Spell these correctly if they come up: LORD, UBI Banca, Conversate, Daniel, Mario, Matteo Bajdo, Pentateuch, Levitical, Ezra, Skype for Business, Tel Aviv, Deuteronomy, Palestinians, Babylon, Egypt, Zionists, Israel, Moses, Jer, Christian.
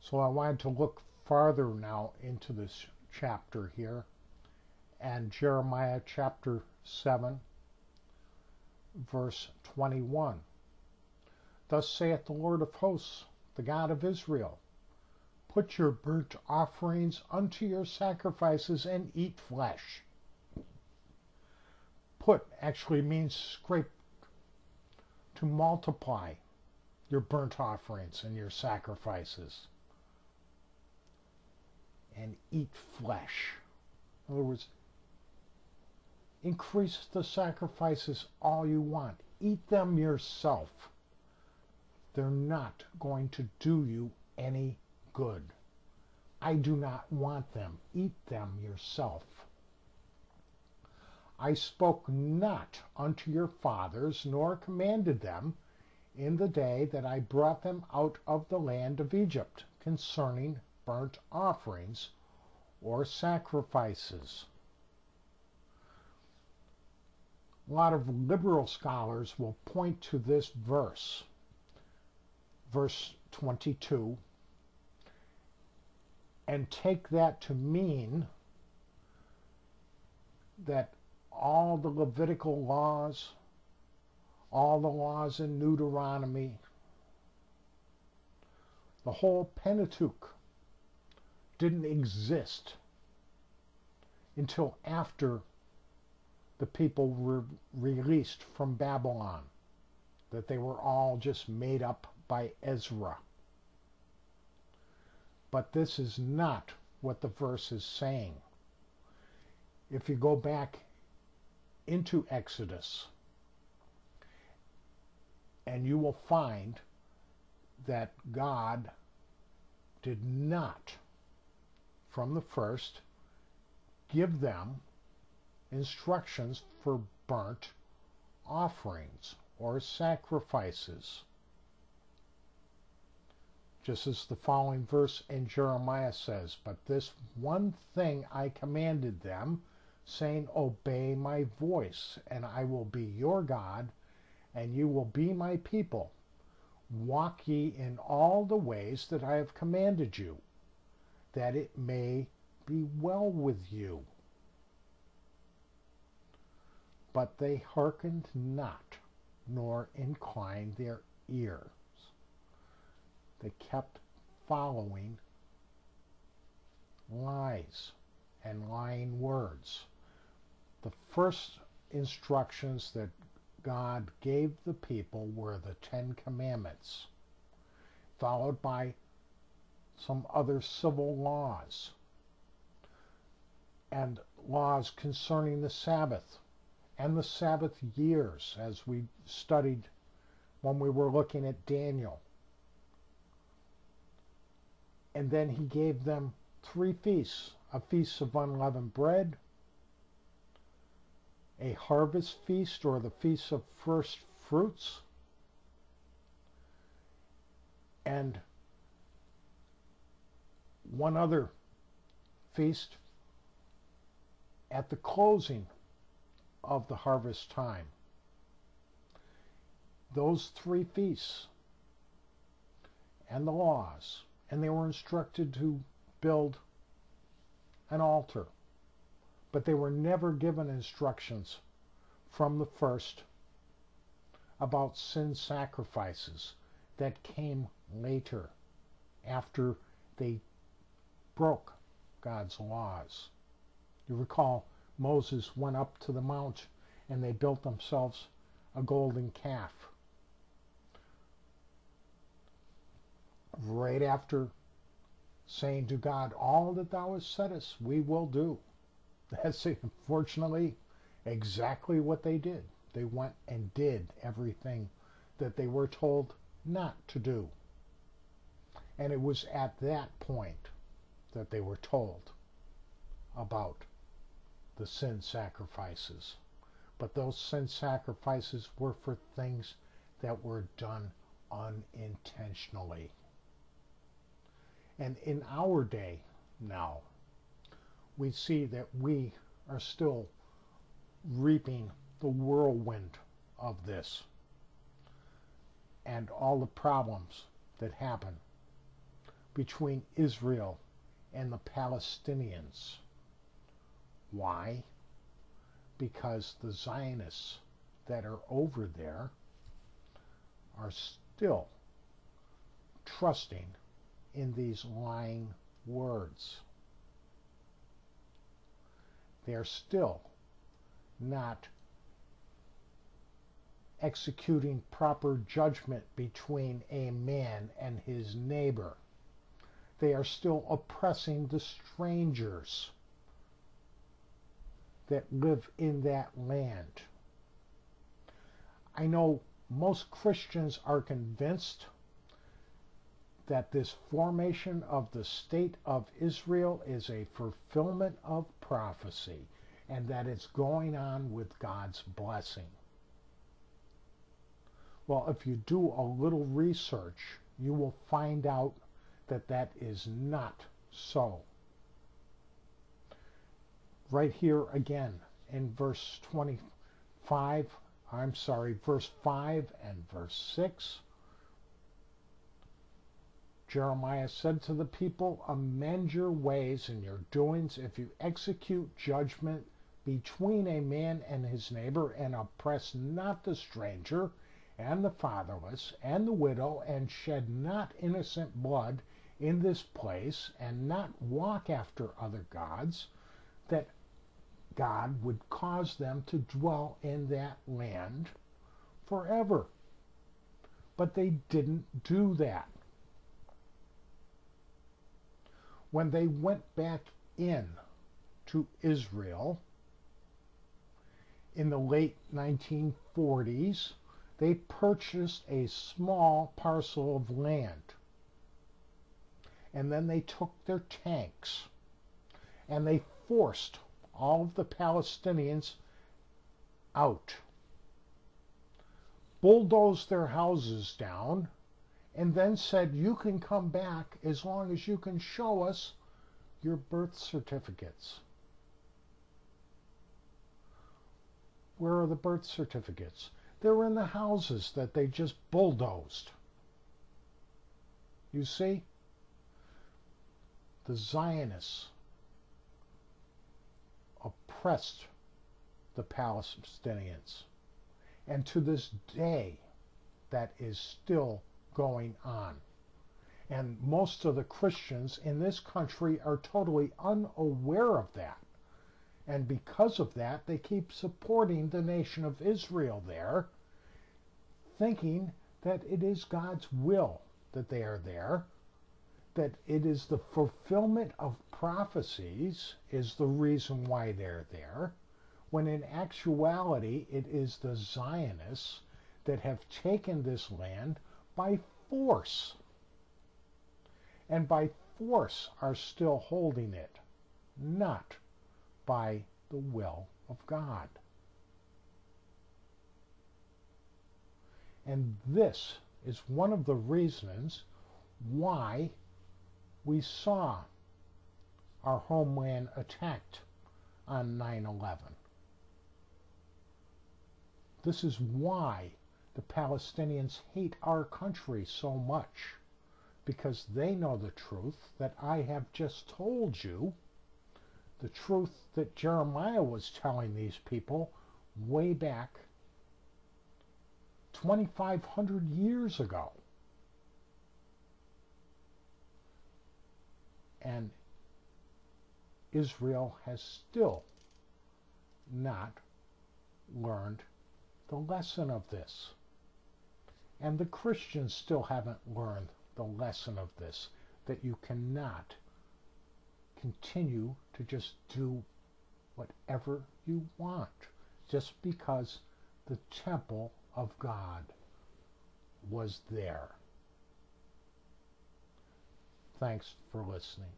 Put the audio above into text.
So I wanted to look farther now into this chapter here, and Jeremiah chapter 7, verse 21. Thus saith the Lord of hosts, the God of Israel, put your burnt offerings unto your sacrifices and eat flesh. Put actually means scrape, to multiply your burnt offerings and your sacrifices and eat flesh. In other words, increase the sacrifices all you want. Eat them yourself. They're not going to do you any good. I do not want them. Eat them yourself. I spoke not unto your fathers, nor commanded them in the day that I brought them out of the land of Egypt, concerning burnt offerings or sacrifices. A lot of liberal scholars will point to this verse, verse 22, and take that to mean that all the Levitical laws, all the laws in Deuteronomy, the whole Pentateuch didn't exist until after the people were released from Babylon, that they were all just made up by Ezra. But this is not what the verse is saying. If you go back into Exodus, and you will find that God did not, from the first, give them instructions for burnt offerings or sacrifices. Just as the following verse in Jeremiah says, but this one thing I commanded them, saying, obey my voice, and I will be your God, and you will be my people. Walk ye in all the ways that I have commanded you, that it may be well with you. But they hearkened not, nor inclined their ears. They kept following lies and lying words. The first instructions that God gave the people were the Ten Commandments, followed by some other civil laws and laws concerning the Sabbath and the Sabbath years, as we studied when we were looking at Daniel. And then he gave them three feasts, a feast of unleavened bread, a harvest feast or the feast of first fruits, and one other feast at the closing of the harvest time. Those three feasts and the laws, and they were instructed to build an altar, but they were never given instructions from the first about sin sacrifices that came later after they broke God's laws. You recall Moses went up to the mount and they built themselves a golden calf. Right after saying to God, all that thou hast said us, we will do. That's unfortunately exactly what they did. They went and did everything that they were told not to do. And it was at that point that they were told about the sin sacrifices. But those sin sacrifices were for things that were done unintentionally. And in our day now, we see that we are still reaping the whirlwind of this and all the problems that happen between Israel and the Palestinians. Why? Because the Zionists that are over there are still trusting in these lying words. They're still not executing proper judgment between a man and his neighbor. They are still oppressing the strangers that live in that land. I know most Christians are convinced that this formation of the state of Israel is a fulfillment of prophecy and that it's going on with God's blessing. Well, if you do a little research, you will find out that that is not so. Right here again in verse 5 and verse 6, Jeremiah said to the people, amend your ways and your doings if you execute judgment between a man and his neighbor and oppress not the stranger and the fatherless and the widow and shed not innocent blood in this place and not walk after other gods, that God would cause them to dwell in that land forever. But they didn't do that. When they went back in to Israel in the late 1940s, they purchased a small parcel of land. And then they took their tanks and they forced all of the Palestinians out, bulldozed their houses down, and then said, you can come back as long as you can show us your birth certificates. Where are the birth certificates? They're in the houses that they just bulldozed. You see? The Zionists oppressed the Palestinians. And to this day, that is still going on. And most of the Christians in this country are totally unaware of that. And because of that, they keep supporting the nation of Israel there, thinking that it is God's will that they are there, that it is the fulfillment of prophecies is the reason why they're there, when in actuality it is the Zionists that have taken this land by force, and by force are still holding it, not by the will of God. And this is one of the reasons why we saw our homeland attacked on 9/11. This is why the Palestinians hate our country so much, because they know the truth that I have just told you, the truth that Jeremiah was telling these people way back 2,500 years ago. And Israel has still not learned the lesson of this. And the Christians still haven't learned the lesson of this, that you cannot continue to just do whatever you want, just because the temple of God was there. Thanks for listening.